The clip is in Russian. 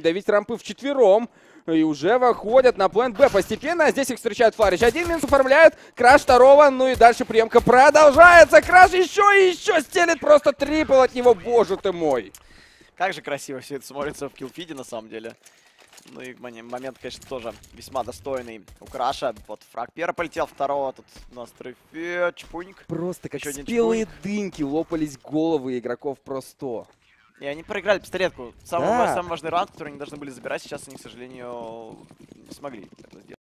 Давить рампы вчетвером. И уже выходят на план Б постепенно. Здесь их встречает Фларич. Один минус оформляет. Краш второго. Ну и дальше приемка продолжается. Краш еще и еще стелит. Просто трипл от него. Боже ты мой. Как же красиво все это смотрится в киллфиде на самом деле. Ну и момент, конечно, тоже весьма достойный у Краша. Вот фраг первый полетел, второго тут у нас трефе, чпуньк. Просто как спелые дыньки лопались головы игроков просто. И они проиграли пистолетку. Самый важный раунд, который они должны были забирать, сейчас они, к сожалению, не смогли это сделать.